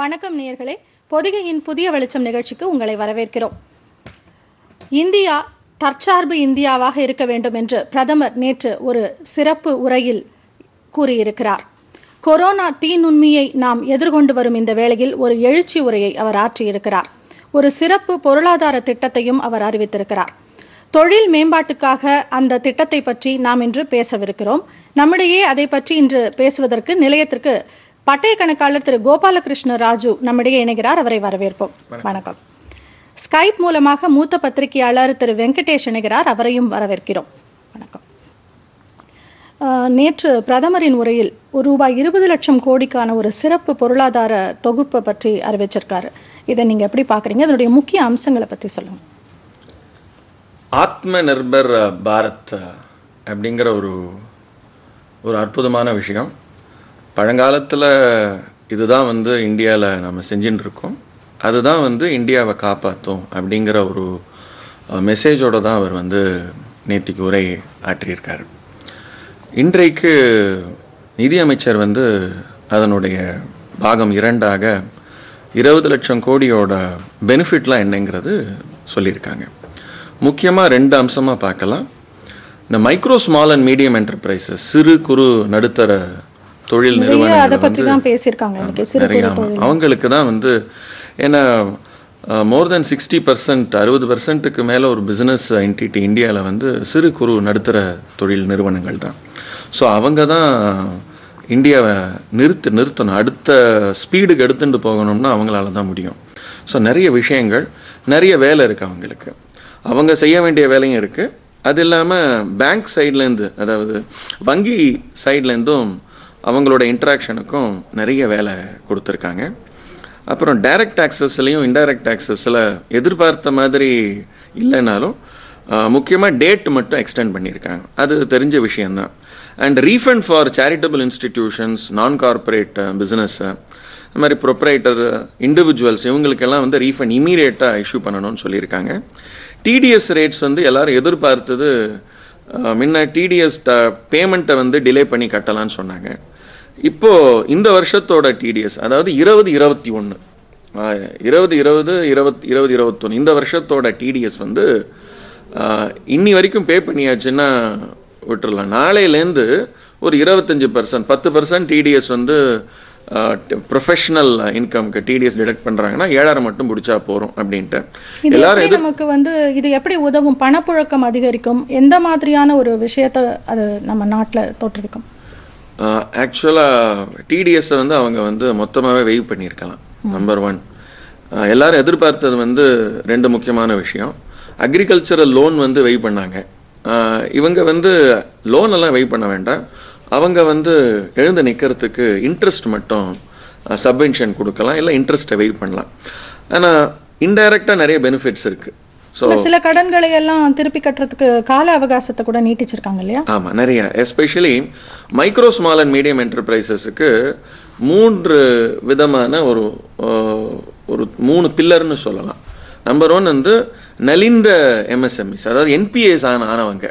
வணக்கம் நேயர்களே, பொதிகையின் புதிய வெளிச்சம் நிகழ்ச்சிக்கு உங்களை வரவேற்கிறோம். இந்தியா தற்சார்பு இந்தியாவாக இருக்க வேண்டும் என்று பிரதமர் நேற்று ஒரு சிறப்பு உரையில் கூறியிருக்கிறார். கொரோனா தீநுண்மியை நாம் எதிர்கொண்டு வரும் இந்த வேளையில் ஒரு எழுச்சி உரையை அவர் ஆற்றியிருக்கிறார். ஒரு சிறப்பு பொருளாதார திட்டத்தையும் அவர் அறிவித்திருக்கிறார். தொழில் மேம்பாட்டுக்காக அந்த திட்டத்தை பற்றி நாம் இன்று பேசவிருக்கிறோம். நம்மிடையே அதை பற்றி இன்று பேசுவதற்கு நிலையத்திற்கு பட்டய கணக்காளர் திரு கோபாலகிருஷ்ண ராஜு நம்மிடையே இணைகிறார். அவரை வரவேற்போம். வணக்கம். ஸ்கைப் மூலமாக மூத்த பத்திரிகையாளர் திரு வெங்கடேஷ் இணைகிறார். அவரையும் வரவேற்கிறோம். வணக்கம். நேற்று பிரதமரின் உரையில் ₹20 லட்சம் கோடிக்கான ஒரு சிறப்பு பொருளாதார தொகுப்பை பற்றி அறிவிச்சிருக்காரு. இதை நீங்கள் எப்படி பார்க்குறீங்க? அதனுடைய முக்கிய அம்சங்களை பற்றி சொல்லுங்கள். ஆத்ம நிர்பர் பாரத் அப்படிங்கிற ஒரு அற்புதமான விஷயம். பழங்காலத்தில் இதுதான் வந்து இந்தியாவில் நம்ம செஞ்சுட்டு இருக்கோம், அதுதான் வந்து இந்தியாவை காப்பாற்றும் அப்படிங்கிற ஒரு மெசேஜோடு தான் அவர் வந்து நேற்றுக்கு உரை ஆற்றியிருக்கார். இன்றைக்கு நிதியமைச்சர் வந்து அதனுடைய பாகம் 2ஆக ₹20 லட்சம் கோடியோட பெனிஃபிட்லாம் என்னங்கிறது சொல்லியிருக்காங்க. முக்கியமாக 2 அம்சமாக பார்க்கலாம். இந்த micro small and medium enterprises, சிறு குறு நடுத்தர தொழில் நிறுவனங்கள், அவங்களுக்கு தான் வந்து, ஏன்னா மோர் தென் 60%, 60% மேலே ஒரு பிஸ்னஸ் என்டிட்டி இந்தியாவில் வந்து சிறு குறு நடுத்தர தொழில் நிறுவனங்கள் தான். ஸோ அவங்க தான் இந்தியாவை நிறுத்தணும், அடுத்த ஸ்பீடுக்கு எடுத்துகிட்டு போகணும்னா அவங்களால தான் முடியும். ஸோ நிறைய விஷயங்கள், நிறைய வேலை இருக்குது அவங்களுக்கு, அவங்க செய்ய வேண்டிய வேலையும் இருக்குது. அது இல்லாமல் பேங்க் சைட்லேருந்து, அதாவது வங்கி சைட்லேருந்தும் அவங்களோட இன்ட்ராக்ஷனுக்கும் நிறைய வேலை கொடுத்துருக்காங்க. அப்புறம் டைரக்ட் டேக்ஸஸ்லையும் இன்டைரக்ட் டேக்ஸஸில் எதிர்பார்த்த மாதிரி இல்லைனாலும் முக்கியமாக டேட் மட்டும் எக்ஸ்டெண்ட் பண்ணியிருக்காங்க. அது தெரிஞ்ச விஷயந்தான். And refund for charitable institutions, non corporate business, இந்த மாதிரி ப்ரொப்ரைட்டர் இண்டிவிஜுவல்ஸ், இவங்களுக்கெல்லாம் வந்து ரீஃபண்ட் இமீடியட்டாக இஷ்யூ பண்ணணும்னு சொல்லியிருக்காங்க. டிடிஎஸ் ரேட்ஸ் வந்து எல்லோரும் எதிர்பார்த்தது, முன்ன டிடிஎஸ் பேமெண்ட்டை வந்து டிலே பண்ணி கட்டலான்னு சொன்னாங்க. இப்போது இந்த வருஷத்தோட டிடிஎஸ், அதாவது 2021, 2020, 2021 இந்த வருஷத்தோட டிடிஎஸ் வந்து இன்னி வரைக்கும் பே பண்ணியாச்சுன்னா விட்டுடலாம். நாளையிலேருந்து ஒரு 25%, 10% டிடிஎஸ் வந்து ப்ரொஃபஷனல் இன்கம்க்கு டிடிஎஸ் டிடக்ட் பண்ணுறாங்கன்னா 7000 மட்டும் பிடிச்சா போகிறோம் அப்படின்ட்டு எல்லாரும். நமக்கு வந்து இது எப்படி உதவும்? பணப்புழக்கம் அதிகரிக்கும், எந்த மாதிரியான ஒரு விஷயத்தை அது நம்ம நாட்டில் தோற்றுவிக்கும்? ஆக்சுவலாக டிடிஎஸை வந்து அவங்க வந்து மொத்தமாகவே வெய்வ் பண்ணியிருக்கலாம். நம்பர் 1, எல்லோரும் எதிர்பார்த்தது வந்து 2 முக்கியமான விஷயம். அக்ரிகல்ச்சரல் லோன் வந்து வெய்வ் பண்ணாங்க. இவங்க வந்து லோனெல்லாம் வெய்வ் பண்ண வேண்டாம், அவங்க வந்து எழுந்து நிற்கிறதுக்கு இன்ட்ரெஸ்ட் மட்டும் சப்வென்ஷன் கொடுக்கலாம், இல்லை இன்ட்ரெஸ்ட்டை வெய்வ் பண்ணலாம். ஆனால் இன்டைரக்டாக நிறைய பெனிஃபிட்ஸ் இருக்குது. ஸோ சில கடன்களை எல்லாம் திருப்பி கட்டுறதுக்கு கால அவகாசத்தை கூட நீட்டிச்சிருக்காங்க இல்லையா? ஆமாம், நிறைய. Especially micro small and medium என்டர்பிரைசஸுக்கு 3 விதமான ஒரு 3 பில்லர்னு சொல்லலாம். நம்பர் 1 வந்து நலிந்த MSMEs, அதாவது NPAs ஆனவங்க,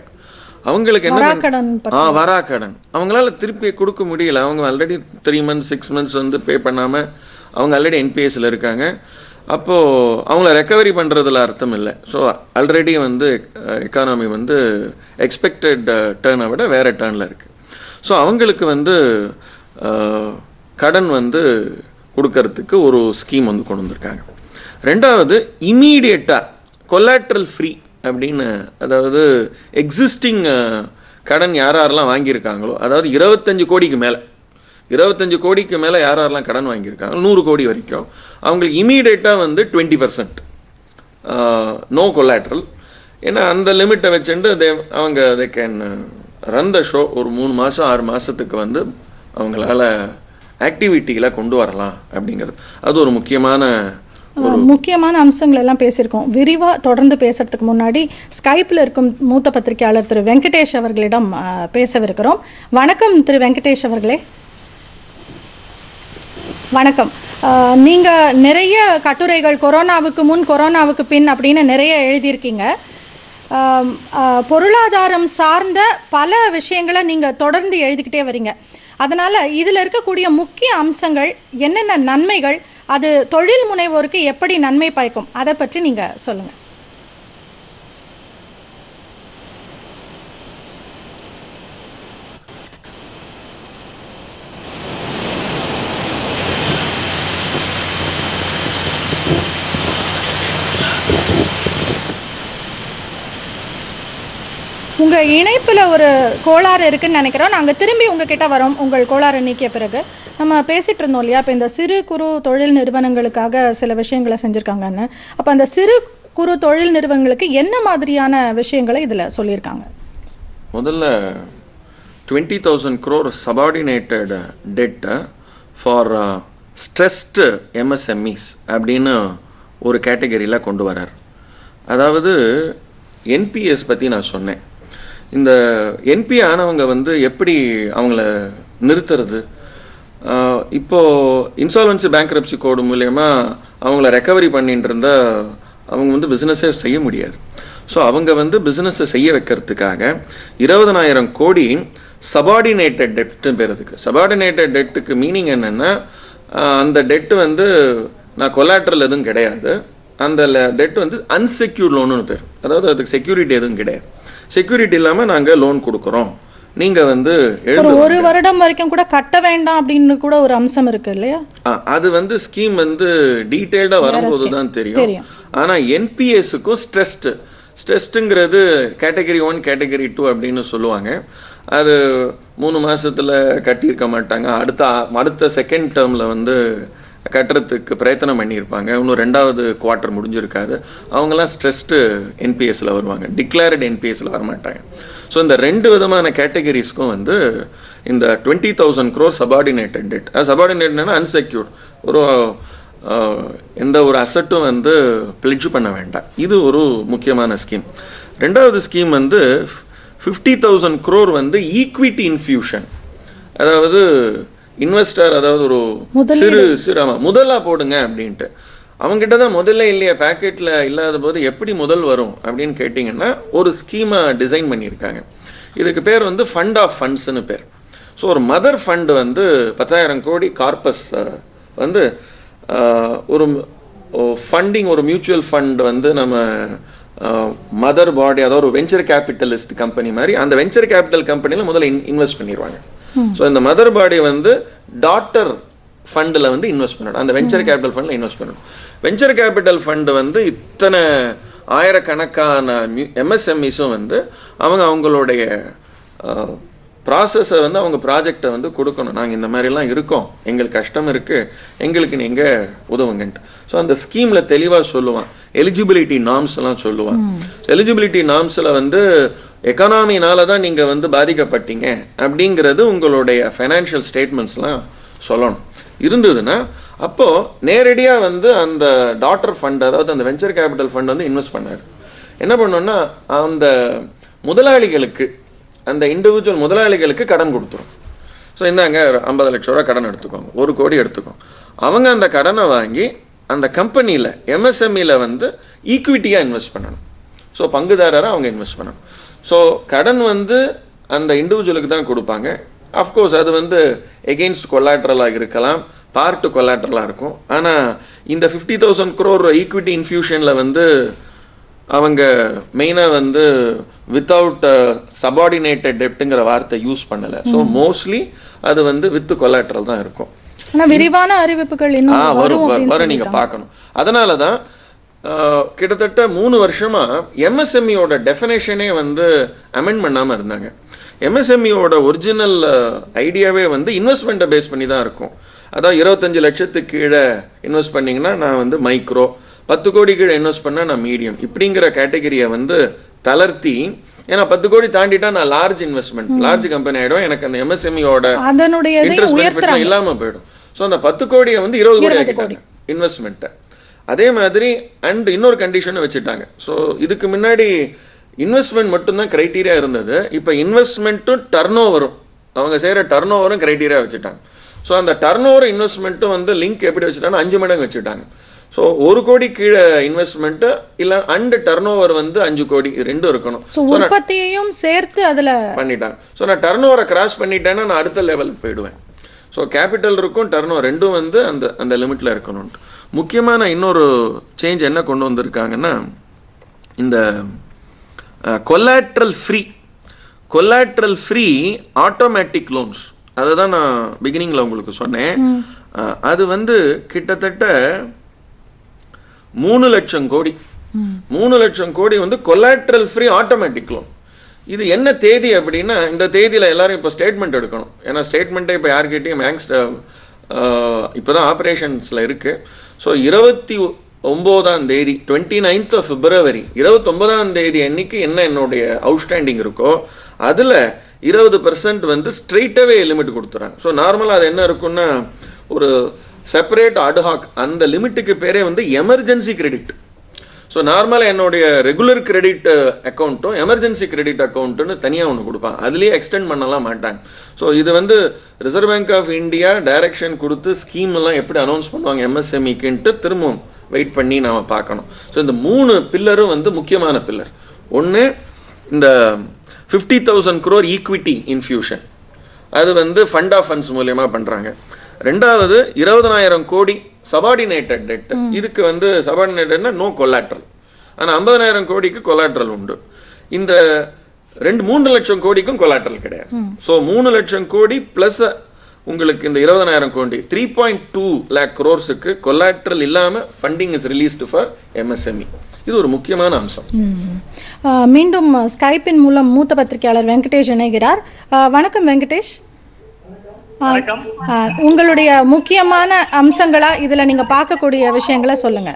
அவங்களுக்கு என்ன வராக்கடன் அவங்களால திருப்பி கொடுக்க முடியல. அவங்க ஆல்ரெடி 3 மந்த்ஸ் 6 மந்த்ஸ் வந்து பே பண்ணாமல் அவங்க ஆல்ரெடி NPAஸில் இருக்காங்க. அப்போது அவங்கள ரெக்கவரி பண்ணுறதுல அர்த்தம் இல்லை. ஸோ ஆல்ரெடி வந்து எக்கானமி வந்து எக்ஸ்பெக்டட் டேர்னை விட வேறு டேர்னில் இருக்குது. ஸோ அவங்களுக்கு வந்து கடன் வந்து கொடுக்கறதுக்கு ஒரு ஸ்கீம் வந்து கொண்டு வந்திருக்காங்க. 2வது இமீடியட்டாக கொலாட்ரல் ஃப்ரீ அப்படின்னு, அதாவது எக்ஸிஸ்டிங் கடன் யாரெல்லாம் வாங்கியிருக்காங்களோ, அதாவது 25 கோடிக்கு மேலே, 25 கோடிக்கு மேலே யாரெல்லாம் கடன் வாங்கியிருக்காங்களோ 100 கோடி வரைக்கும் அவங்களுக்கு இமீடியட்டாக வந்து 20% நோ கொலாட்ரல். ஏன்னா அந்த லிமிட்டை வச்சுட்டு அவங்க கேன் ரன் த ஷோ. ஒரு 3 மாதம் 6 மாதத்துக்கு வந்து அவங்களால ஆக்டிவிட்டியில் கொண்டு வரலாம் அப்படிங்கிறது. அது ஒரு முக்கியமான அம்சங்கள் எல்லாம் பேசியிருக்கோம். விரிவாக தொடர்ந்து பேசுறதுக்கு முன்னாடி ஸ்கைப்பில் இருக்கும் மூத்த பத்திரிகையாளர் திரு வெங்கடேஷ் அவர்களிடம் பேசவிருக்கிறோம். வணக்கம் திரு வெங்கடேஷ் அவர்களே. வணக்கம். நீங்கள் நிறைய கட்டுரைகள் கொரோனாவுக்கு முன், கொரோனாவுக்கு பின் அப்படின்னு நிறைய எழுதியிருக்கீங்க. பொருளாதாரம் சார்ந்த பல விஷயங்களை நீங்கள் தொடர்ந்து எழுதிக்கிட்டே வரீங்க. அதனால் இதில் இருக்கக்கூடிய முக்கிய அம்சங்கள் என்னென்ன, நன்மைகள், அது தொழில் முனைவோருக்கு எப்படி நன்மை பயக்கும் அதை பற்றி நீங்க சொல்லுங்க. உங்க இணைப்புல ஒரு கோளாறு இருக்குன்னு நினைக்கிறோம். நாங்க திரும்பி உங்ககிட்ட வரோம். உங்கள் கோளாறு நீக்கிய பிறகு நம்ம பேசிட்டு இருந்தோம் இல்லையா, இப்போ இந்த சிறு குறு தொழில் நிறுவனங்களுக்காக சில விஷயங்களை செஞ்சுருக்காங்கன்னு. அப்போ அந்த சிறு குறு தொழில் நிறுவனங்களுக்கு என்ன மாதிரியான விஷயங்களை இதில் சொல்லியிருக்காங்க? முதல்ல 20,000 crore subordinated debt for stressed MSMEs அப்படின்னு ஒரு கேட்டகரியில் கொண்டு வரார். அதாவது என்பிஎஸ் பற்றி நான் சொன்னேன். இந்த என்பி ஆனவங்க வந்து எப்படி அவங்கள நிறுத்துறது? இப்போது இன்சால்வென்சி பேங்க்ரப்சி கோடு மூலயமா அவங்கள ரெக்கவரி பண்ணிட்டு இருந்தால் அவங்க வந்து பிஸ்னஸே செய்ய முடியாது. ஸோ அவங்க வந்து பிஸ்னஸை செய்ய வைக்கிறதுக்காக 20,000 crore சபார்டினேட்டட் டெப்ட்டு பேரதுக்கு. சபார்டினேட்டட் டெப்ட்டுக்கு மீனிங் என்னென்னா, அந்த டெப்ட் வந்து நான் கொலாட்ரல் எதுவும் கிடையாது, அந்த டெட் வந்து அன்செக்யூர்ட் லோனுன்னு பேர். அதாவது அதுக்கு செக்யூரிட்டி எதுவும் கிடையாது, செக்யூரிட்டி இல்லாமல் நாங்கள் லோன் கொடுக்குறோம், நீங்கள் வந்து 1 வருடம் வரைக்கும் கூட கட்ட வேண்டாம் அப்படின்னு கூட ஒரு அம்சம் இருக்கு இல்லையா. அது வந்து ஸ்கீம் வந்து டீட்டெயில்டாக வரும்போது தான் தெரியும். ஆனால் என்பிஎஸ்க்கும் ஸ்ட்ரெஸ்டுங்கிறது கேட்டகரி 1 கேட்டகரி 2 அப்படின்னு சொல்லுவாங்க. அது 3 மாதத்தில் கட்டியிருக்க மாட்டாங்க, அடுத்த செகண்ட் டேர்மில் வந்து கட்டுறதுக்கு பிரயத்தனம் பண்ணியிருப்பாங்க, இன்னும் 2வது குவார்ட்டர் முடிஞ்சிருக்காது. அவங்களாம் ஸ்ட்ரெஸ்டு என்பிஎஸ்சில் வருவாங்க, டிக்ளேர்டு என்பிஎஸ்சில் வரமாட்டாங்க. ஸோ இந்த 2 விதமான கேட்டகரிஸ்க்கும் வந்து இந்த 20,000 crore சபார்டினேட்டட் டெட். சபார்டினேட்னா அன்செக்யூர்ட், எந்த ஒரு அசட்டும் வந்து பிளிட்ஜ் பண்ண வேண்டாம். இது ஒரு முக்கியமான ஸ்கீம். 2வது ஸ்கீம் வந்து 50,000 crore வந்து ஈக்விட்டி இன்ஃபியூஷன். அதாவது இன்வெஸ்டர், அதாவது ஒரு முதலாக போடுங்க அப்படின்ட்டு. அவங்ககிட்ட தான் முதல்ல இல்லையா, பேக்கெட்டில் இல்லாத போது எப்படி முதல் வரும் அப்படின்னு கேட்டிங்கன்னா ஒரு ஸ்கீமை டிசைன் பண்ணியிருக்காங்க. இதுக்கு பேர் வந்து ஃபண்ட் ஆஃப் ஃபண்ட்ஸ்னு பேர். ஸோ ஒரு மதர் ஃபண்டு வந்து 10,000 crore கார்பஸ் வந்து ஒரு ஃபண்டிங், ஒரு மியூச்சுவல் ஃபண்ட் வந்து நம்ம மதர் பாடி, அதாவது ஒரு வெஞ்சர் கேபிட்டலிஸ்ட் கம்பெனி மாதிரி அந்த வெஞ்சர் கேபிட்டல் கம்பெனியில் முதல்ல இன்வெஸ்ட் பண்ணிடுவாங்க. ஸோ இந்த மதர் பாடி வந்து டாட்டர் ஃபண்டில் வந்து இன்வெஸ்ட் பண்ணணும், அந்த வெஞ்சர் கேபிட்டல் ஃபண்டில் இன்வெஸ்ட் பண்ணணும். வெஞ்சர் கேபிட்டல் ஃபண்டு வந்து இத்தனை ஆயிரக்கணக்கான எம்எஸ்எம்இஸும் வந்து அவங்களுடைய ப்ராசஸை வந்து அவங்க ப்ராஜெக்டை வந்து கொடுக்கணும். நாங்கள் இந்த மாதிரிலாம் இருக்கோம், எங்களுக்கு கஷ்டம் இருக்குது, எங்களுக்கு நீங்கள் உதவுங்கன்ட்டு. ஸோ அந்த ஸ்கீமில் தெளிவாக சொல்லுவான், எலிஜிபிலிட்டி நார்ம்ஸ்லாம் சொல்லுவான். எலிஜிபிலிட்டி நார்ம்ஸில் வந்து எக்கனாமினால தான் நீங்கள் வந்து பாதிக்கப்பட்டீங்க அப்படிங்கிறது உங்களுடைய ஃபைனான்ஷியல் ஸ்டேட்மெண்ட்ஸ்லாம் சொல்லணும். இருந்ததுன்னா அப்போது நேரடியாக வந்து அந்த டாட்டர் ஃபண்ட், அதாவது அந்த வெஞ்சர் கேபிட்டல் ஃபண்ட் வந்து இன்வெஸ்ட் பண்ணார். என்ன பண்ணோன்னா அந்த முதலாளிகளுக்கு, அந்த இண்டிவிஜுவல் முதலாளிகளுக்கு கடன் கொடுத்துரும். ஸோ இந்தாங்க 50 லட்ச ரூபா கடன் எடுத்துக்கோங்க, 1 கோடி எடுத்துக்கோங்க. அவங்க அந்த கடனை வாங்கி அந்த கம்பெனியில் எம்எஸ்எம்இயில் வந்து ஈக்விட்டியாக இன்வெஸ்ட் பண்ணணும். ஸோ பங்குதாரராக அவங்க இன்வெஸ்ட் பண்ணணும். ஸோ கடன் வந்து அந்த இண்டிவிஜுவலுக்கு தான் கொடுப்பாங்க. அஃப்கோர்ஸ் அது வந்து எகெயின்ஸ்ட் கொலாட்ரலாக இருக்கலாம், பார்ட் கொலாட்ரலாக இருக்கும். ஆனால் இந்த 50,000 crore ஈக்விட்டி இன்ஃபியூஷனில் வந்து அவங்க மெயினாக வந்து வித்தவுட் சபார்டினேட்டட் டெப்ட்டுங்கிற வார்த்தை யூஸ் பண்ணலை. ஸோ மோஸ்ட்லி அது வந்து வித் கொலாட்ரல் தான் இருக்கும். விரிவான அறிவிப்புகள் வரும், நீங்கள் பார்க்கணும். அதனால தான் கிட்டத்தட்ட 3 வருஷமாக எம்எஸ்எம்இயோட டெஃபினேஷனே வந்து அமெண்ட் பண்ணாமல் இருந்தாங்க. எம்எஸ்எம்இயோட ஒரிஜினல் ஐடியாவே வந்து இன்வெஸ்ட்மெண்ட்டை பேஸ் பண்ணி தான் இருக்கும். அதான் 25 லட்சத்துக்கு கீழே இன்வெஸ்ட் பண்ணிங்கன்னா நான் வந்து மைக்ரோ, 10 கோடி கீழே இன்வெஸ்ட் பண்ணால் நான் மீடியம், இப்படிங்கிற கேட்டகரியை வந்து தளர்த்தி, ஏன்னா 10 கோடி தாண்டிட்டா நான் லார்ஜ் இன்வெஸ்ட்மெண்ட், லார்ஜ் கம்பெனி ஆகிடும், எனக்கு அந்த எம்எஸ்எம்இயோட இன்ட்ரெஸ்ட் பெனிஃபிட் இல்லாமல் போயிடும். ஸோ அந்த 10 கோடியை வந்து 20 கோடி ஆக்கிட்டாங்க இன்வெஸ்ட்மெண்ட்டை. அதே மாதிரி அண்ட் இன்னொரு கண்டிஷனை வச்சுட்டாங்க. ஸோ இதுக்கு முன்னாடி இன்வெஸ்ட்மெண்ட் மட்டும்தான் க்ரைட்டீரியா இருந்தது, இப்போ இன்வெஸ்ட்மெண்ட்டும் டர்ன் ஓவரும், அவங்க செய்கிற டர்ன் ஓவரும் க்ரைட்டீரியா வச்சுட்டாங்க. ஸோ அந்த டர்ன் ஓவர் இன்வெஸ்ட்மெண்ட்டும் வந்து லிங்க் எப்படி வச்சுட்டாங்கன்னா 5 மடங்கு வச்சுட்டாங்க. ஸோ 1 கோடி கீழே இன்வெஸ்ட்மெண்ட்டு இல்லை அண்டு டர்ன் ஓவர் வந்து 5 கோடி, 2 இருக்கணும். ஸோ உற்பத்தியையும் சேர்த்து அதில் பண்ணிட்டாங்க. ஸோ நான் டர்ன் ஓவரை கிராஸ் பண்ணிட்டேன்னா நான் அடுத்த லெவலுக்கு போயிடுவேன். ஸோ கேபிட்டல் இருக்கும், டர்ன் ஓவர் ரெண்டும் வந்து அந்த அந்த லிமிட்டில் இருக்கணும்ட்டு. முக்கியமான இன்னொரு சேஞ்ச் என்ன கொண்டு வந்திருக்காங்கன்னா இந்த collateral free automatic loans அதை தான் நான் பிகினிங்ல உங்களுக்கு சொன்னேன். அது வந்து கிட்டத்தட்ட 3 லட்சம் கோடி வந்து collateral free automatic loan. இது என்ன தேதி அப்படின்னா இந்த தேதியில் எல்லாரும் இப்போ ஸ்டேட்மெண்ட் எடுக்கணும். ஏன்னா ஸ்டேட்மெண்ட்டே இப்போ யார்கிட்டையும் இப்போ தான் ஆப்ரேஷன்ஸில் இருக்குது. ஸோ 29ஆம் தேதி 29th of February 29ஆம் தேதி அன்னைக்கு என்ன என்னுடைய அவுட்ஸ்டாண்டிங் இருக்கோ அதில் 20% வந்து ஸ்ட்ரெயிட்டாகவே லிமிட் கொடுத்துறாங்க. ஸோ நார்மலாக அது என்ன இருக்குன்னா ஒரு செப்பரேட் அட்ஹாக் அந்த லிமிட்டுக்கு பேரே வந்து எமர்ஜென்சி கிரெடிட். ஸோ நார்மலாக என்னுடைய ரெகுலர் கிரெடிட் அக்கௌண்ட்டும் எமர்ஜென்சி கிரெடிட் அக்கௌண்ட்டுன்னு தனியாக ஒன்று கொடுப்பாங்க. அதுலேயே எக்ஸ்டெண்ட் பண்ணலாம் மாட்டாங்க. ஸோ இது வந்து Reserve Bank of India direction கொடுத்து ஸ்கீம் எல்லாம் எப்படி அனௌன்ஸ் பண்ணுவாங்க எம்எஸ்எம்இக்குன்ட்டு திரும்பவும் வெயிட் பண்ணி நாம் பார்க்கணும். ஸோ இந்த 3 பில்லரும் வந்து முக்கியமான பில்லர். ஒன்று இந்த 50,000 crore ஈக்விட்டி இன்ஃபியூஷன், அது வந்து ஃபண்ட் ஆஃப் ஃபண்ட்ஸ் மூலயமா பண்ணுறாங்க. ரெண்டாவது 20,000 கோடி சபார்டினேட்டட் டெட், இதுக்கு வந்து சபார்டினேட்டட்னா நோ கொலாட்ரல், ஆனால் 50,000 கோடிக்கு கொலாட்ரல் உண்டு. இந்த 3 லட்சம் கோடிக்கும் கொலாட்ரல் கிடையாது. ஸோ 3 லட்சம் கோடி ப்ளஸ் உங்களுக்கு இந்த 20,000 கோடி 3.2 lakh crores கொலாட்ரல் இல்லாமல் funding is released for MSME. இது ஒரு முக்கியமான அம்சம். மீண்டும் ஸ்கைப்பின் மூலம் மூத்த பத்திரிகையாளர் வெங்கடேஷ் இணைகிறார். வணக்கம் வெங்கடேஷ். உங்களுடைய முக்கியமான அம்சங்களா இதுல நீங்க பார்க்கக்கூடிய விஷயங்களை சொல்லுங்க.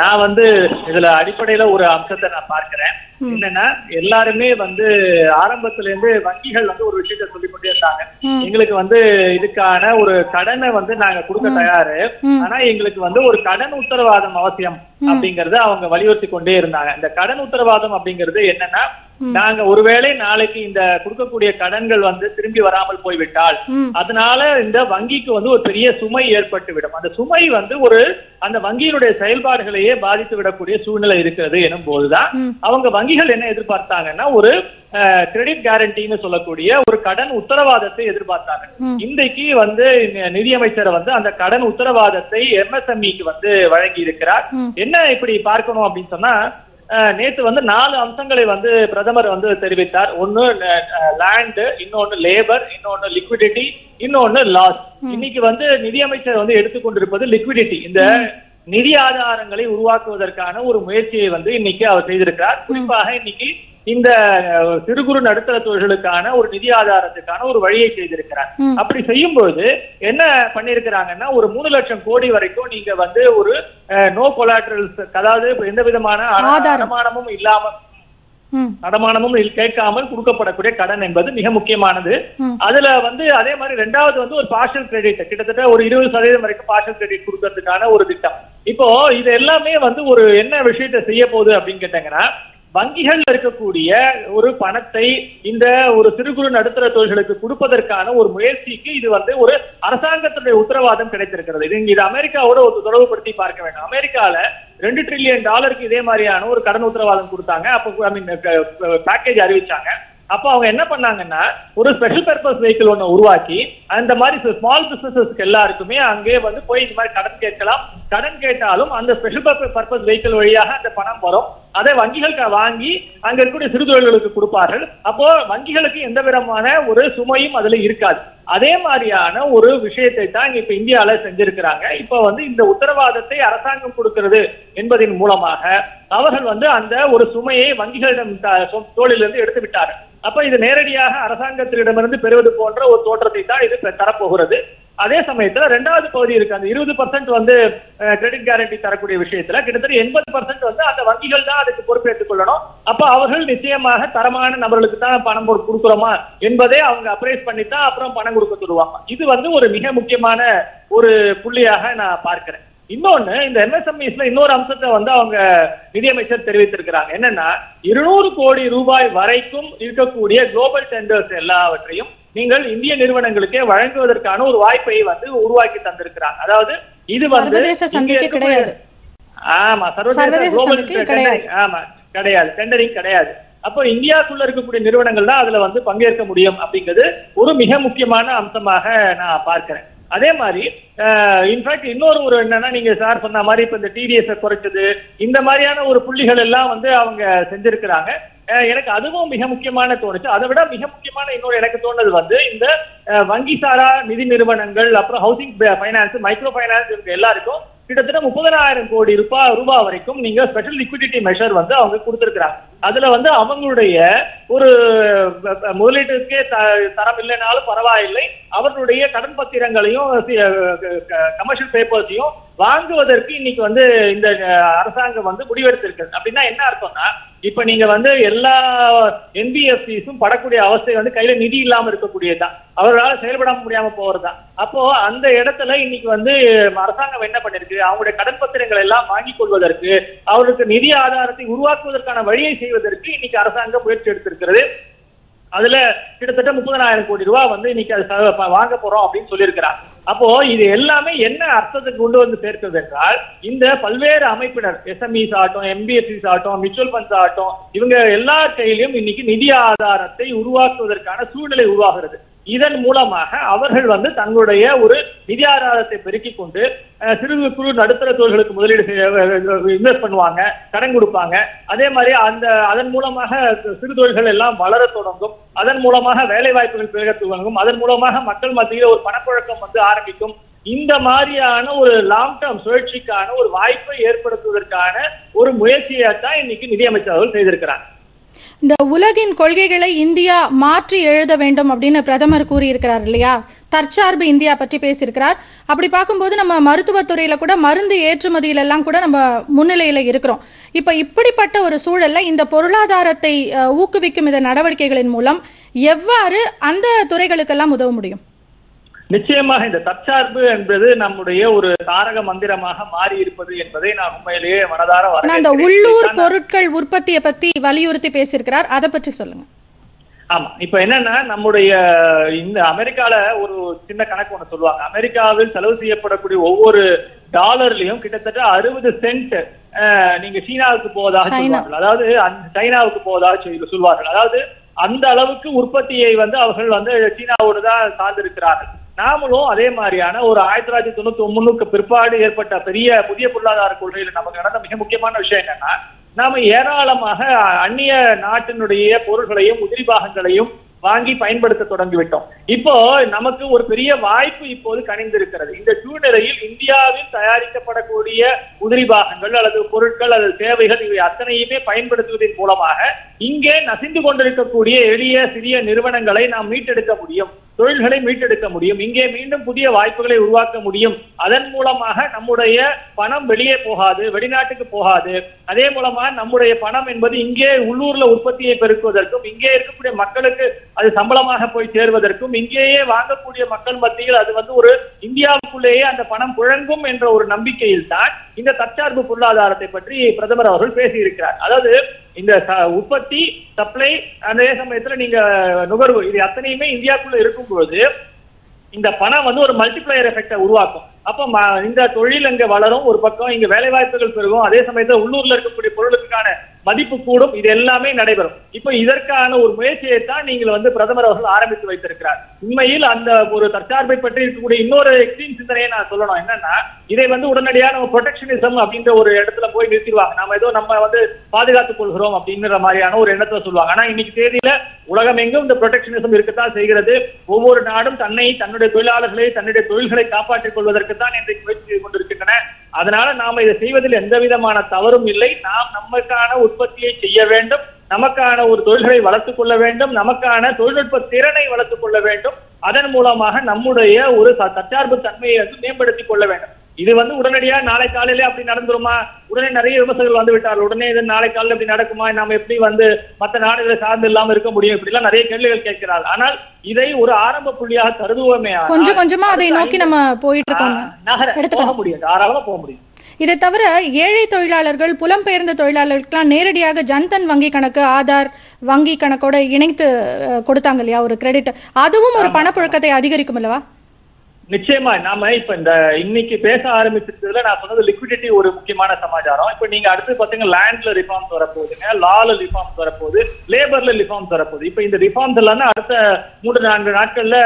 நான் வந்து இதுல அடிப்படையில ஒரு அம்சத்தை நான் பார்க்கிறேன் என்னன்னா, எல்லாருமே வந்து ஆரம்பத்துல இருந்து வங்கிகள் வந்து ஒரு விஷயத்த சொல்லிக்கொண்டே இருந்தாங்க, எங்களுக்கு வந்து இதுக்கான ஒரு கடனை வந்து நாங்க கொடுக்க தயாரு, ஆனா எங்களுக்கு வந்து ஒரு கடன் உத்தரவாதம் அவசியம் அப்படிங்கறத அவங்க வலியுறுத்தி கொண்டே இருந்தாங்க. இந்த கடன் உத்தரவாதம் அப்படிங்கிறது என்னன்னா, நாங்க ஒருவேளை நாளைக்கு இந்த கொடுக்கக்கூடிய கடன்கள் வந்து திரும்பி வராமல் போய்விட்டால் அதனால இந்த வங்கிக்கு வந்து ஒரு பெரிய சுமை ஏற்பட்டு விடும், அந்த சுமை வந்து ஒரு அந்த வங்கியினுடைய செயல்பாடுகளையே பாதித்து விடக்கூடிய சூழ்நிலை இருக்கிறது எனும் போதுதான் அவங்க வங்கிகள் என்ன எதிர்பார்த்தாங்கன்னா ஒரு கிரெடிட் கேரண்டின்னு சொல்லக்கூடிய ஒரு கடன் உத்தரவாதத்தை எதிர்பார்த்தாங்க. இன்றைக்கு வந்து நிதியமைச்சர் வந்து அந்த கடன் உத்தரவாதத்தை எம்எஸ்எம்இக்கு வந்து வழங்கி இருக்கிறார். என்ன இப்படி பார்க்கணும் அப்படின்னு சொன்னா, நேற்று வந்து 4 அம்சங்களை வந்து பிரதமர் வந்து தெரிவித்தார். ஒன்னு லேண்டு, இன்னொன்னு லேபர், இன்னொன்னு லிக்விடிட்டி, இன்னொன்னு லாஸ். இன்னைக்கு வந்து நிதியமைச்சர் வந்து எடுத்துக்கொண்டிருப்பது லிக்விடிட்டி, இந்த நிதி ஆதாரங்களை உருவாக்குவதற்கான ஒரு முயற்சியை வந்து இன்னைக்கு அவர் செய்திருக்கிறார். குறிப்பாக இன்னைக்கு இந்த சிறு குறு நடுத்தர தொழில்களுக்கான ஒரு நிதி ஆதாரத்துக்கான ஒரு வழியை செய்திருக்கிறார். அப்படி செய்யும்போது என்ன பண்ணிருக்கிறாங்கன்னா, ஒரு 3 லட்சம் கோடி வரைக்கும் நீங்க வந்து ஒரு நோ கொலாட்ரல்ஸ், அதாவது எந்த விதமான அடமானமும் இல்லாமல் அடமானமும் கேட்காமல் கொடுக்கப்படக்கூடிய கடன் என்பது மிக முக்கியமானது. அதுல வந்து அதே மாதிரி ரெண்டாவது வந்து ஒரு பார்ஷியல் கிரெடிட், கிட்டத்தட்ட ஒரு 20% வரைக்கும் பார்ஷியல் கிரெடிட் கொடுக்கறதுக்கான ஒரு திட்டம். இப்போ இது எல்லாமே வந்து ஒரு என்ன விஷயத்த செய்ய போகுது அப்படின்னு கேட்டாங்கன்னா, வங்கிகள் இருக்கக்கூடிய ஒரு பணத்தை இந்த ஒரு சிறு குறு நடுத்தர தொழில்களுக்கு கொடுப்பதற்கான ஒரு முயற்சிக்கு இது வந்து ஒரு அரசாங்கத்தினுடைய உத்தரவாதம் கிடைத்திருக்கிறது. இது அமெரிக்காவோட ஒரு தொடர்புபடுத்தி பார்க்க வேண்டும். அமெரிக்கால $2 trillion இதே மாதிரியான ஒரு கடன் உத்தரவாதம் கொடுத்தாங்க, அப்போ பேக்கேஜ் அறிவிச்சாங்க. அப்போ அவங்க என்ன பண்ணாங்கன்னா, ஒரு ஸ்பெஷல் பர்பஸ் வெஹிக்கிள் ஒன்று உருவாக்கி அந்த மாதிரி ஸ்மால் பிசினஸஸ்க்கு எல்லாருக்குமே அங்கே வந்து போய் இந்த மாதிரி கடன் கேட்கலாம், கடன் கேட்டாலும் அந்த ஸ்பெஷல் பர்பஸ் வெஹிக்கிள் வழியாக அந்த பணம் வரும், அதை வங்கிகள் வாங்கி அங்க இருக்கக்கூடிய சிறு தொழில்களுக்கு கொடுப்பார்கள். அப்போ வங்கிகளுக்கு எந்த விதமான ஒரு சுமையும் அதுல இருக்காது. அதே மாதிரியான ஒரு விஷயத்தை தான் இப்ப இந்தியால செஞ்சிருக்கிறாங்க. இப்ப வந்து இந்த உத்தரவாதத்தை அரசாங்கம் கொடுக்கிறது என்பதன் மூலமாக அவர்கள் வந்து அந்த ஒரு சுமையை வங்கிகளிடம் தோளிலிருந்து எடுத்து விட்டார்கள். அப்ப இது நேரடியாக அரசாங்கத்திடமிருந்து பெறுவது போன்ற ஒரு தோற்றத்தை தான் இது தரப்போகிறது. அதே சமயத்துல ரெண்டாவது பகுதி இருக்கு, அந்த 20% வந்து கிரெடிட் கேரண்டி தரக்கூடிய விஷயத்துல கிட்டத்தட்ட 80% வந்து அந்த வங்கிகள் தான் அதுக்கு பொறுப்பேற்றுக் கொள்ளணும். அப்ப அவர்கள் நிச்சயமாக தரமான நபர்களுக்கு தான் பணம் கொடுக்குறோமா என்பதை அவங்க அப்ரைஸ் பண்ணித்தான் அப்புறம் பணம் கொடுக்க சொல்லுவாங்க. இது வந்து ஒரு மிக முக்கியமான ஒரு புள்ளியாக நான் பார்க்கிறேன். இன்னொன்னு இந்த எம்எஸ்எம்இஸ்ல இன்னொரு அம்சத்தை வந்து அவங்க நிதியமைச்சர் தெரிவித்திருக்கிறாங்க என்னன்னா, 200 கோடி ரூபாய் வரைக்கும் இருக்கக்கூடிய குளோபல் டெண்டர்ஸ் எல்லாவற்றையும் நீங்கள் இந்திய நிறுவனங்களுக்கே வழங்குவதற்கான ஒரு வாய்ப்பை வந்து உருவாக்கி தந்திருக்கிறாங்க. அதாவது இது வந்து டெண்டரிங் கிடையாது. அப்போ இந்தியாவுக்குள்ள இருக்கக்கூடிய நிறுவனங்கள் தான் அதுல வந்து பங்கேற்க முடியும் அப்படிங்கிறது ஒரு மிக முக்கியமான அம்சமாக நான் பார்க்கிறேன். அதே மாதிரி in fact இன்னொரு ஒரு என்னன்னா நீங்க சார் சொன்ன மாதிரி இப்ப இந்த TDS குறைச்சது இந்த மாதிரியான ஒரு புள்ளிகள் எல்லாம் வந்து அவங்க செஞ்சிருக்காங்க எனக்கு அதுவும் மிக முக்கியமான தோணுச்சு அதை விட மிக முக்கியமான இன்னொரு எனக்கு தோணுது வந்து இந்த வங்கி சாரா நிதி நிறுவனங்கள் அப்புறம் ஹவுசிங் ஃபைனான்ஸ் மைக்ரோ ஃபைனான்ஸ் இவங்க எல்லாருக்கும் கிட்டத்தட்ட 30,000 கோடி ரூபாய் வரைக்கும் நீங்க ஸ்பெஷல் லிக்விடிட்டி மெஷர் வந்து அவங்க கொடுத்துருக்காங்க அதுல வந்து அவங்களுடைய ஒரு முதலீட்டுக்கே தரம் இல்லைனாலும் பரவாயில்லை அவர்களுடைய கடன் பத்திரங்களையும் கமர்ஷியல் பேப்பர்ஸையும் வாங்குவதற்கு இன்னைக்கு வந்து இந்த அரசாங்கம் வந்து முடிவெடுத்திருக்கு அப்படின்னா என்ன அர்த்தம்னா இப்ப நீங்க வந்து எல்லா என்பிஎஃப்சிஸும் படக்கூடிய அவஸ்தை வந்து கையில நிதி இல்லாம இருக்கக்கூடியதுதான் அவர்களால் செயல்பட முடியாம போறதுதான் அப்போ அந்த இடத்துல இன்னைக்கு வந்து அரசாங்கம் என்ன பண்ணிருக்கு அவங்களுடைய கடன் பத்திரங்கள் எல்லாம் வாங்கிக் கொள்வதற்கு அவர்களுக்கு நிதி ஆதாரத்தை உருவாக்குவதற்கான வழியை செய்வதற்கு இன்னைக்கு அரசாங்கம் முயற்சி எடுத்திருக்கிறது அதுல கிட்டத்தட்ட 30,000 கோடி ரூபாய் வந்து இன்னைக்கு அது வாங்க போறோம் அப்படின்னு சொல்லியிருக்கிறார் அப்போ இது எல்லாமே என்ன அர்த்தத்துக்கு கொண்டு வந்து சேர்க்கிறது என்றால் இந்த பல்வேறு அமைப்பினர் எஸ்எம்இஸ் ஆகட்டும் எம்பிஎஸ்சிஸ் ஆகட்டும் மியூச்சுவல் ஃபண்ட்ஸ் ஆகட்டும் இவங்க எல்லா கையிலும் இன்னைக்கு நிதி ஆதாரத்தை உருவாக்குவதற்கான சூழ்நிலை உருவாகிறது இதன் மூலமாக அவர்கள் வந்து தங்களுடைய ஒரு நிதி ஆதாரத்தை பெருக்கிக் கொண்டு சிறு குறு நடுத்தர தொழில்களுக்கு முதலீடு இன்வெஸ்ட் பண்ணுவாங்க கடன் கொடுப்பாங்க அதே மாதிரி அந்த அதன் மூலமாக சிறு தொழில்கள் எல்லாம் வளர தொடங்கும் அதன் மூலமாக வேலை வாய்ப்புகள் பெருக தொடங்கும் அதன் மூலமாக மக்கள் மத்தியில் ஒரு பணப்புழக்கம் வந்து ஆரம்பிக்கும் இந்த மாதிரியான ஒரு லாங் டேர்ம் சுழற்சிக்கான ஒரு வாய்ப்பை ஏற்படுத்துவதற்கான ஒரு முயற்சியை தான் இன்னைக்கு நிதியமைச்சர்கள் செய்திருக்கிறாங்க இந்த உலகின் கொள்கைகளை இந்தியா மாற்றி எழுத வேண்டும் அப்படின்னு பிரதமர் கூறியிருக்கிறார் இல்லையா தற்சார்பு இந்தியா பற்றி பேசியிருக்கிறார் அப்படி பார்க்கும்போது நம்ம மருத்துவத்துறையில கூட மருந்து ஏற்றுமதியிலெல்லாம் கூட நம்ம முன்னிலையில இருக்கிறோம் இப்போ இப்படிப்பட்ட ஒரு சூழல்ல இந்த பொருளாதாரத்தை ஊக்குவிக்கும் இந்த நடவடிக்கைகளின் மூலம் எவ்வாறு அந்த துறைகளுக்கெல்லாம் உதவ முடியும் நிச்சயமாக இந்த தற்சார்பு என்பது நம்முடைய ஒரு தாரக மந்திரமாக மாறி இருப்பது என்பதை நான் உண்மையிலேயே மனதார வரவேற்கிறேன். உள்ளூர் பொருட்கள் உற்பத்தியை பத்தி வலியுறுத்தி பேசியிருக்கிறார் அதை பற்றி சொல்லுங்க. ஆமா இப்ப என்னன்னா நம்முடைய இந்த அமெரிக்கால ஒரு சின்ன கணக்கு ஒன்று சொல்லுவாங்க அமெரிக்காவில் செலவு செய்யப்படக்கூடிய ஒவ்வொரு டாலர்லயும் கிட்டத்தட்ட 60 சென்ட் நீங்க சீனாவுக்கு போவதாக சொல்லுவார்கள் அதாவது சைனாவுக்கு போவதாக சொல்லுவார்கள் அதாவது அந்த அளவுக்கு உற்பத்தியை வந்து அவர்கள் வந்து சீனாவோடு தான் சார்ந்திருக்கிறார்கள் நாமளும் அதே மாதிரியான ஒரு 1993க்கு பிற்பாடு ஏற்பட்ட பெரிய புதிய பொருளாதார கொள்கையில் நமக்கு நடந்த மிக முக்கியமான விஷயம் என்னன்னா நாம ஏராளமாக அந்நிய நாட்டினுடைய பொருள்களையும் உதிரி பாகங்களையும் வாங்கி பயன்படுத்த தொடங்கிவிட்டோம் இப்போ நமக்கு ஒரு பெரிய வாய்ப்பு இப்போது கணிந்திருக்கிறது இந்த சூழ்நிலையில் இந்தியாவில் தயாரிக்கப்படக்கூடிய உதிரி பாகங்கள் அல்லது பொருட்கள் அல்லது சேவைகள் இவை அத்தனையுமே பயன்படுத்துவதன் மூலமாக இங்கே நசிந்து கொண்டிருக்கக்கூடிய எளிய சிறிய நிறுவனங்களை நாம் மீட்டெடுக்க முடியும் தொழில்களை மீட்டெடுக்க முடியும் இங்கே மீண்டும் புதிய வாய்ப்புகளை உருவாக்க முடியும் அதன் மூலமாக நம்முடைய பணம் வெளியே போகாது வெளிநாட்டுக்கு போகாது அதே மூலமாக நம்முடைய பணம் என்பது இங்கே உள்ளூர்ல உற்பத்தியை பெருக்குவதற்கும் இங்கே இருக்கக்கூடிய மக்களுக்கு அது சம்பளமாக போய் சேர்வதற்கும் இங்கேயே வாங்கக்கூடிய மக்கள் மத்தியில் அது வந்து ஒரு இந்தியாவுக்குள்ளேயே அந்த பணம் புழங்கும் என்ற ஒரு நம்பிக்கையில் தான் இந்த தற்சார்பு பொருளாதாரத்தை பற்றி பிரதமர் அவர்கள் பேசியிருக்கிறார் அதாவது இந்த உற்பத்தி சப்ளை அதே சமயத்துல நீங்க நுகர்வு இது அத்தனையுமே இந்தியாவுக்குள்ள இருக்கும் பொழுது இந்த பணம் வந்து ஒரு மல்டிப்ளையர் எஃபெக்டை உருவாக்கும் அப்ப இந்த தொழில் அங்க வளரும் ஒரு பக்கம் இங்க வேலை வாய்ப்புகள் பெருகும் அதே சமயத்துல உள்ளூர்ல இருக்கக்கூடிய பொருளுக்கான மதிப்பு கூடும் இது எல்லாமே நடைபெறும் இப்ப இதற்கான ஒரு முயற்சியை தான் நீங்கள் வந்து பிரதமர் அவர்கள் ஆரம்பித்து வைத்திருக்கிறார் உண்மையில் அந்த ஒரு தற்சார்பை பற்றி இருக்கக்கூடிய இன்னொரு எக்ஸ்ட்ரீம் சிந்தனையை நான் சொல்லணும் என்னன்னா இதை வந்து உடனடியாக நம்ம ப்ரொடெக்ஷனிசம் அப்படின்ற ஒரு இடத்துல போய் நிறுத்திடுவாங்க நம்ம ஏதோ நம்ம வந்து பாதுகாத்துக் கொள்கிறோம் அப்படிங்கிற மாதிரியான ஒரு எண்ணத்தை சொல்லுவாங்க ஆனா இன்னைக்கு தேதியில உலகம் எங்கும் இந்த ப்ரொடெக்ஷனிசம் இருக்கத்தான் செய்கிறது ஒவ்வொரு நாடும் தன்னுடைய தொழிலாளர்களை தன்னுடைய தொழில்களை காப்பாற்றிக் கொள்வதற்கு தான் இன்றைக்கு முயற்சி செய்து கொண்டிருக்கின்றன அதனால நாம இதை செய்வதில் எந்த விதமான தவறும் இல்லை நாம் நமக்கான உற்பத்தியை செய்ய வேண்டும் நமக்கான ஒரு தொழில்களை வளர்த்துக் கொள்ள வேண்டும் நமக்கான தொழில்நுட்ப திறனை வளர்த்துக் கொள்ள வேண்டும் அதன் மூலமாக நம்முடைய ஒரு தற்சார்பு தன்மையை வந்து மேம்படுத்திக் கொள்ள வேண்டும் இது வந்து உடனடியா நாளை காலையிலே அப்படி நடந்துருமா உடனே நிறைய விமர்சகர்கள் வந்து விட்டார்கள் உடனே இது நாளை காலையில் அப்படி நடக்குமா நாம எப்படி வந்து மற்ற நாடுகளை சார்ந்து இல்லாம இருக்க முடியும் இப்படிலாம் நிறைய கேள்விகள் கேட்கிறார்கள் ஆனால் இதை ஒரு ஆரம்ப புள்ளியாக கருதுவோமே கொஞ்சம் கொஞ்சமா அதை நோக்கி நம்ம போயிட்டு இருக்கோம் போக முடியாது ஆறாவது போக முடியும் இதை தவிர ஏழை தொழிலாளர்கள் புலம்பெயர்ந்த தொழிலாளர்களுக்கெல்லாம் நேரடியாக ஜன்தன் வங்கி கணக்கு ஆதார் வங்கி கணக்கோட இணைத்து கொடுத்தாங்க இல்லையா ஒரு கிரெடிட் அதுவும் ஒரு பணப்புழக்கத்தை அதிகரிக்கும் இல்லவா நிச்சயமா நாம இப்ப இந்த இன்னைக்கு பேச ஆரம்பிச்சிருக்கிறதுல நான் சொன்னது லிக்விடிட்டி ஒரு முக்கியமான சமாச்சாரம் இப்ப நீங்க அடுத்து பாத்தீங்க லேண்ட்ல ரிஃபார்ம்ஸ் வரப்போகுதுங்க லால ரிஃபார்ம்ஸ் வரப்போகுது லேபர்ல ரிஃபார்ம்ஸ் வரப்போகுது இப்ப இந்த ரிஃபார்ம்ஸ் எல்லாமே அடுத்த 3-4 நாட்கள்ல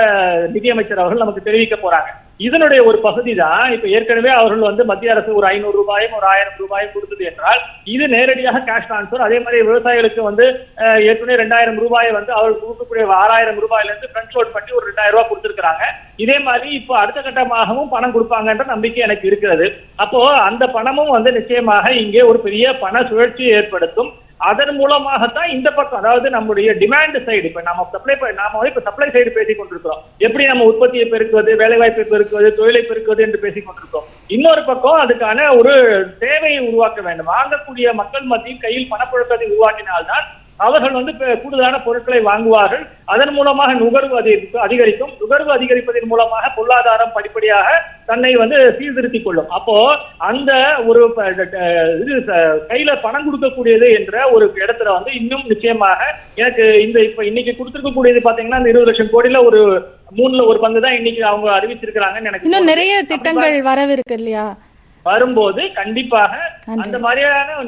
நிதியமைச்சர் அவர்கள் நமக்கு தெரிவிக்க போறாங்க இதனுடைய ஒரு பகுதி தான் இப்ப ஏற்கனவே அவர்கள் வந்து மத்திய அரசு ஒரு 500 ரூபாயும் ஒரு 1000 ரூபாயும் கொடுத்தது என்றால் இது நேரடியாக கேஷ் ட்ரான்ஸ்ஃபர். அதே மாதிரி விவசாயிகளுக்கு வந்து ஏற்கனவே 2000 ரூபாயை வந்து அவர்கள் கொடுக்கக்கூடிய 6000 ரூபாயில இருந்து ஃப்ரண்ட் லோட் பண்ணி ஒரு 2000 ரூபாய் கொடுத்திருக்காங்க. இதே மாதிரி இப்போ அடுத்த கட்டமாகவும் பணம் கொடுப்பாங்கன்ற நம்பிக்கை எனக்கு இருக்கிறது. அப்போ அந்த பணமும் வந்து நிச்சயமாக இங்கே ஒரு பெரிய பண சுழற்சியை ஏற்படுத்தும். அதன் மூலமாகத்தான் இந்த பக்கம், அதாவது நம்முடைய டிமாண்ட் சைடு, இப்போ நாம சப்ளை சைடு பேசிக் கொண்டிருக்கிறோம், எப்படி நம்ம உற்பத்தியை பெருக்குவது, வேலைவாய்ப்பை பெருக்குவது, தொழிலை பெருக்குவது என்று பேசிக் கொண்டிருக்கிறோம். இன்னொரு பக்கம் அதுக்கான ஒரு தேவையை உருவாக்க வேண்டும். வாங்கக்கூடிய மக்கள் மத்தியில் கையில் பணப்புழக்கத்தை உருவாக்கினால்தான் அவர்கள் வந்து கூடுதலான பொருட்களை வாங்குவார்கள். அதன் மூலமாக நுகர்வு அதிகரிக்கும். நுகர்வு அதிகரிப்பதன் மூலமாக பொருளாதாரம் படிப்படியாக தன்னை வந்து சீர்திருத்திக் கொள்ளும். அப்போ அந்த ஒரு கையில பணம் கொடுக்கக்கூடியது என்ற ஒரு இடத்துல வந்து இன்னும் நிச்சயமாக எனக்கு இந்த இப்ப இன்னைக்கு கொடுத்திருக்கக்கூடியது பாத்தீங்கன்னா இந்த 20 லட்சம் கோடியில ஒரு 3/4 தான் இன்னைக்கு அவங்க அறிவிச்சிருக்கிறாங்கன்னு எனக்கு இன்னும் நிறைய திட்டங்கள் வரவிருக்கு இல்லையா. வரும்போது கண்டிப்பாக அந்த மாதிரியான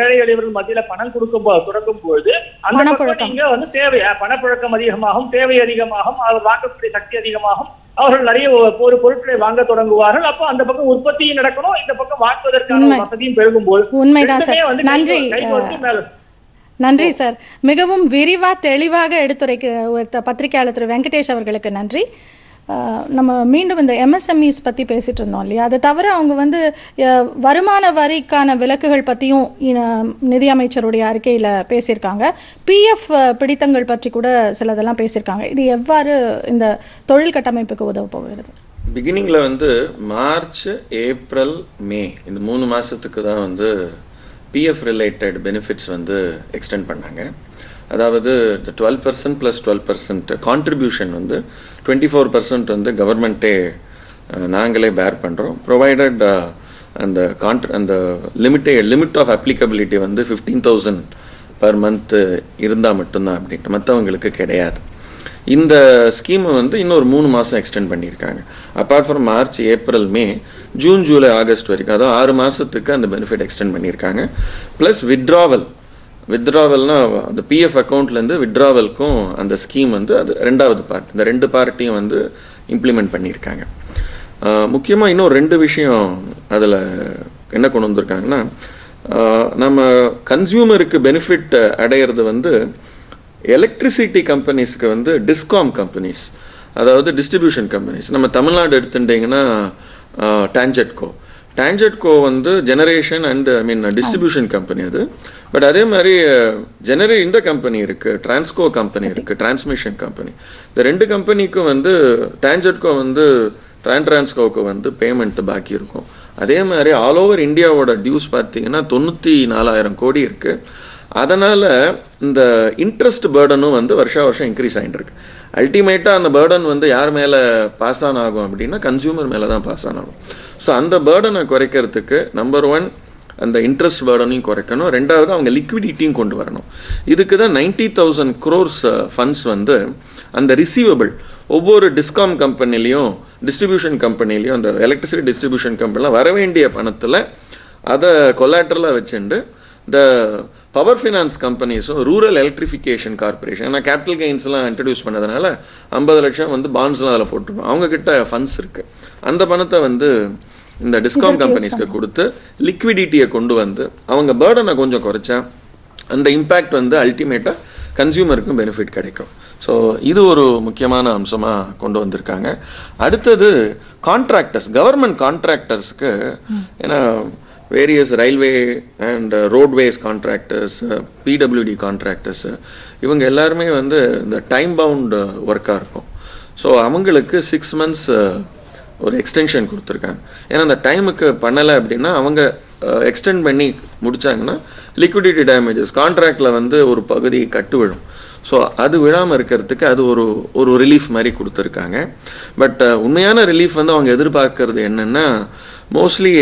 ஏழை எளியவர்கள் மத்தியில பணம் கொடுக்கும் பொழுது அந்த நீங்க வந்து தேவை பணப்புழக்கம் அதிகமாகும், தேவை அதிகமாகும், அவர் வாங்கக்கூடிய சக்தி அதிகமாகும், அவர்கள் நிறைய ஒரு பொருட்களை வாங்க தொடங்குவார்கள். அப்போ அந்த பக்கம் உற்பத்தியும் நடக்கணும், இந்த பக்கம் வாங்குவதற்கான வசதியும் பெருகும் போது உண்மைதான். நன்றி சார், மிகவும் விரிவா தெளிவாக எடுத்துரைக்க பத்திரிகையாளர் திரு வெங்கடேஷ் அவர்களுக்கு நன்றி. நம்ம மீண்டும் இந்த எம்எஸ்எம்இஸ் பற்றி பேசிகிட்டு இருந்தோம் இல்லையா, அதை தவிர அவங்க வந்து வருமான வரிக்கான விலக்குகள் பற்றியும் நிதியமைச்சருடைய அறிக்கையில் பேசியிருக்காங்க. பிஎஃப் பிடித்தங்கள் பற்றி கூட சிலதெல்லாம் பேசியிருக்காங்க. இது எவ்வாறு இந்த தொழில் கட்டமைப்புக்கு உதவ போகிறது? பிகினிங்கில் வந்து மார்ச், ஏப்ரல், மே இந்த 3 மாதத்துக்கு தான் வந்து பிஎஃப் ரிலேட்டட் பெனிஃபிட்ஸ் வந்து எக்ஸ்டெண்ட் பண்ணாங்க. அதாவது 12% ப்ளஸ் 12% கான்ட்ரிபியூஷன் வந்து 24% வந்து கவர்மெண்ட்டே நாங்களே பேர் பண்ணுறோம். ப்ரொவைடட் அந்த லிமிட் ஆஃப் அப்ளிகபிலிட்டி வந்து 15,000 பர் மந்த் இருந்தால் மட்டும்தான் அப்படின்ட்டு, மற்றவங்களுக்கு கிடையாது. இந்த ஸ்கீமை வந்து இன்னொரு 3 மாதம் எக்ஸ்டெண்ட் பண்ணியிருக்காங்க. Apart from March, April, May, June, July, August வரைக்கும், அதாவது 6 மாதத்துக்கு அந்த பெனிஃபிட் எக்ஸ்டெண்ட் பண்ணியிருக்காங்க. ப்ளஸ் வித்ட்ராவல்னால் அந்த பிஎஃப் அக்கௌண்ட்லேருந்து வித்ட்ராவலுக்கும் அந்த ஸ்கீம் வந்து அது 2வது பார்ட். இந்த 2 பார்ட்டியும் வந்து இம்ப்ளிமெண்ட் பண்ணியிருக்காங்க. முக்கியமாக இன்னும் 2 விஷயம் அதில் என்ன கொண்டு வந்திருக்காங்கன்னா, நம்ம கன்சியூமருக்கு பெனிஃபிட் அடையிறது வந்து எலக்ட்ரிசிட்டி கம்பெனிஸ்க்கு வந்து டிஸ்காம் கம்பெனிஸ், அதாவது டிஸ்ட்ரிபியூஷன் கம்பெனிஸ். நம்ம தமிழ்நாடு எடுத்துட்டிங்கன்னா டான்ஜெட்கோ வந்து ஜெனரேஷன் அண்ட் டிஸ்ட்ரிபியூஷன் கம்பெனி அது. பட் அதே மாதிரி இந்த கம்பெனி இருக்குது, டிரான்ஸ்கோ கம்பெனி இருக்குது, டிரான்ஸ்மிஷன் கம்பெனி. இந்த 2 கம்பெனிக்கும் வந்து டான்ஜெட்கோ வந்து டிரான்ஸ்கோவுக்கு வந்து பேமெண்ட்டு பாக்கி இருக்கும். அதே மாதிரி ஆல் ஓவர் இந்தியாவோட டியூஸ் பார்த்திங்கன்னா 94,000 கோடி இருக்குது. அதனால் இந்த இன்ட்ரெஸ்ட் பேர்டனும் வந்து வருஷம் இன்க்ரீஸ் ஆகிட்டு இருக்கு. அல்டிமேட்டாக அந்த பேர்டன் வந்து யார் மேலே பாஸ் ஆன் ஆகும் அப்படின்னா கன்சியூமர் மேலே தான் பாஸ் ஆன் ஆகும். ஸோ அந்த பேர்டனை குறைக்கிறதுக்கு நம்பர் 1 அந்த இன்ட்ரெஸ்ட் பேர்டனையும் குறைக்கணும். 2வது அவங்க லிக்விடிட்டியும் கொண்டு வரணும். இதுக்கு தான் 90,000 crores ஃபண்ட்ஸ் வந்து அந்த ரிசீவபிள் ஒவ்வொரு டிஸ்காம் கம்பெனிலையும் டிஸ்ட்ரிபியூஷன் கம்பெனிலையும் அந்த எலக்ட்ரிசிட்டி டிஸ்ட்ரிபியூஷன் கம்பெனிலாம் வர வேண்டிய பணத்தில் அதை கொலாட்ரலாக வச்சுண்டு இந்த பவர் ஃபினான்ஸ் கம்பெனிஸும் ரூரல் எலக்ட்ரிஃபிகேஷன் கார்பரேஷன், ஏன்னா கேபிட்டல் கெயின்ஸ்லாம் இன்ட்ரடியூஸ் பண்ணதுனால 50 லட்சம் வந்து பாண்ட்ஸ்லாம் அதில் போட்டுருக்கோம், அவங்கக்கிட்ட ஃபண்ட்ஸ் இருக்குது. அந்த பணத்தை வந்து இந்த டிஸ்காம் கம்பெனிஸ்க்கு கொடுத்து லிக்விடிட்டியை கொண்டு வந்து அவங்க பேர்டனை கொஞ்சம் குறைச்சா அந்த இம்பேக்ட் வந்து அல்டிமேட்டாக கன்சியூமருக்கும் பெனிஃபிட் கிடைக்கும். ஸோ இது ஒரு முக்கியமான அம்சமாக கொண்டு வந்திருக்காங்க. அடுத்தது கான்ட்ராக்டர்ஸ், கவர்மெண்ட் கான்ட்ராக்டர்ஸுக்கு, ஏன்னா various railway and roadways contractors, PWD contractors, இவங்க எல்லாருமே வந்து இந்த டைம் பவுண்ட் ஒர்க்காக இருக்கும். ஸோ அவங்களுக்கு 6 months ஒரு எக்ஸ்டென்ஷன் கொடுத்துருக்காங்க. ஏன்னா அந்த டைமுக்கு பண்ணலை அப்படின்னா அவங்க எக்ஸ்டெண்ட் பண்ணி முடித்தாங்கன்னா லிக்விடிட்டி டேமேஜஸ் கான்ட்ராக்டில் வந்து ஒரு பகுதி கட்டு விழும். ஸோ அது விழாமல் இருக்கிறதுக்கு அது ஒரு ரிலீஃப் மாதிரி கொடுத்துருக்காங்க. பட் உண்மையான ரிலீஃப் வந்து அவங்க எதிர்பார்க்கறது என்னென்னா, மோஸ்ட்லி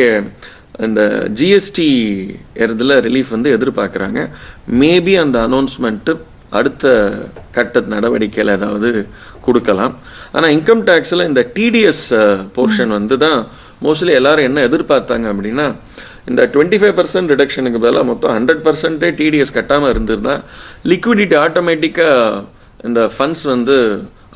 இந்த ஜிஎஸ்டி இதில் ரிலீஃப் வந்து எதிர்பார்க்குறாங்க. மேபி அந்த அனௌன்ஸ்மெண்ட்டு அடுத்த கட்ட நடவடிக்கையில் ஏதாவது கொடுக்கலாம். ஆனால் இன்கம் டேக்ஸில் இந்த டிடிஎஸ் போர்ஷன் வந்து தான் மோஸ்ட்லி எல்லோரும் என்ன எதிர்பார்த்தாங்க அப்படின்னா, இந்த 25% ரிடக்ஷனுக்கு பதிலாக மொத்தம் 100% டிடிஎஸ் கட்டாமல் இருந்திருந்தால் லிக்விடிட்டி ஆட்டோமேட்டிக்காக இந்த ஃபண்ட்ஸ் வந்து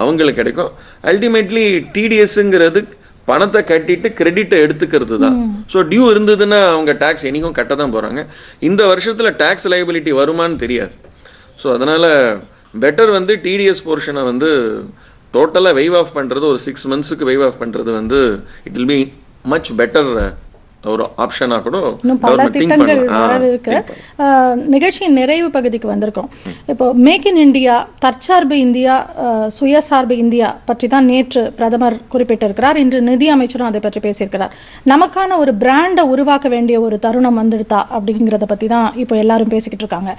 அவங்களுக்கு கிடைக்கும். அல்டிமேட்லி டிடிஎஸ்ஸுங்கிறது பணத்தை கட்டிட்டு கிரெடிட் எடுத்துக்கிறது தான். சோ டியூ இருந்ததுன்னா அவங்க டாக்ஸ் எனிக்கும் கட்ட தான் போறாங்க. இந்த வருஷத்துல டாக்ஸ் லைபிலிட்டி வருமான்னு தெரியாது. சோ அதனால பெட்டர் வந்து டிடிஎஸ் போர்ஷனை வந்து டோட்டலா வெய்வ் ஆஃப் பண்றது, ஒரு 6 मंथஸ்க்கு வெய்வ் ஆஃப் பண்றது வந்து it will be much better ஒரு ஆப்ஷனா கூட கவர்மெண்ட் திங்க் பண்ணுங்க. நிகழ்ச்சியின் நிறைவு பகுதிக்கு வந்திருக்கோம். இப்போ மேக் இன் இந்தியா, தற்சார்பு இந்தியா, சுயசார்பு இந்தியா பற்றி தான் நேற்று பிரதமர் குறிப்பிட்டிருக்கிறார். இன்று நிதி அமைச்சரும் அதை பற்றி பேசியிருக்கிறார். நமக்கான ஒரு பிராண்டை உருவாக்க வேண்டிய ஒரு தருணம் வந்துடுதா அப்படிங்கிறத பற்றி தான் இப்போ எல்லாரும் பேசிக்கிட்டு இருக்காங்க.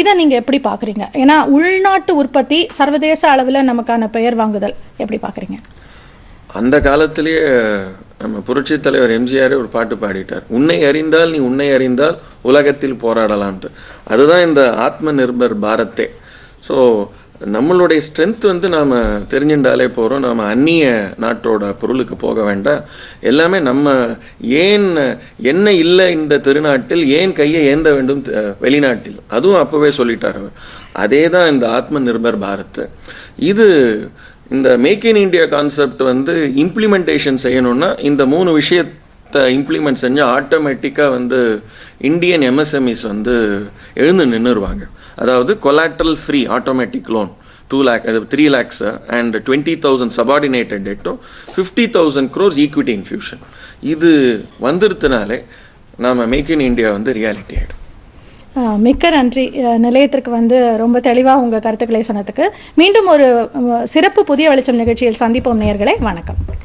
இதை நீங்கள் எப்படி பார்க்குறீங்க? ஏன்னா உள்நாட்டு உற்பத்தி சர்வதேச அளவில் நமக்கான பெயர் வாங்குதல் எப்படி பார்க்குறீங்க? அந்த காலத்திலேயே நம்ம புரட்சித் தலைவர் எம்ஜிஆர் ஒரு பாட்டு பாடிட்டார், உன்னை அறிந்தால் நீ உன்னை அறிந்தால் உலகத்தில் போராடலாம்ட்டு. அதுதான் இந்த ஆத்ம நிர்பர் பாரத்தே. ஸோ நம்மளுடைய ஸ்ட்ரென்த் வந்து நாம் தெரிஞ்சுட்டாலே போகிறோம். நாம் அந்நிய நாட்டோட பொருளுக்கு போக வேண்டாம். எல்லாமே நம்ம ஏன் என்ன இல்லை இந்த திருநாட்டில், ஏன் கையை ஏந்த வேண்டும் வெளிநாட்டில், அதுவும் அப்போவே சொல்லிட்டார் அவர். அதே தான் இந்த ஆத்ம நிர்பர் பாரத். இது இந்த மேக் இன் இண்டியா கான்செப்ட் வந்து இம்ப்ளிமெண்டேஷன் செய்யணும்னா இந்த 3 விஷயத்தை இம்ப்ளிமெண்ட் செஞ்சால் ஆட்டோமேட்டிக்காக வந்து இந்தியன் எம்எஸ்எம்இஸ் வந்து எழுந்து நின்றுடுவாங்க. அதாவது collateral free automatic loan 2 lakhs, 3 lakhs and 20,000 subordinated debt, 50,000 crores equity infusion. இது வந்துருத்தினாலே நம்ம மேக் இன் இண்டியா வந்து ரியாலிட்டி ஆகிடும். மிக்க நன்றி நிலையத்திற்கு வந்து ரொம்ப தெளிவாக உங்கள் கருத்துக்களை சொன்னதுக்கு. மீண்டும் ஒரு சிறப்பு புதிய வெளிச்சம் நிகழ்ச்சியில் சந்திப்போம் நேயர்களே. வணக்கம்.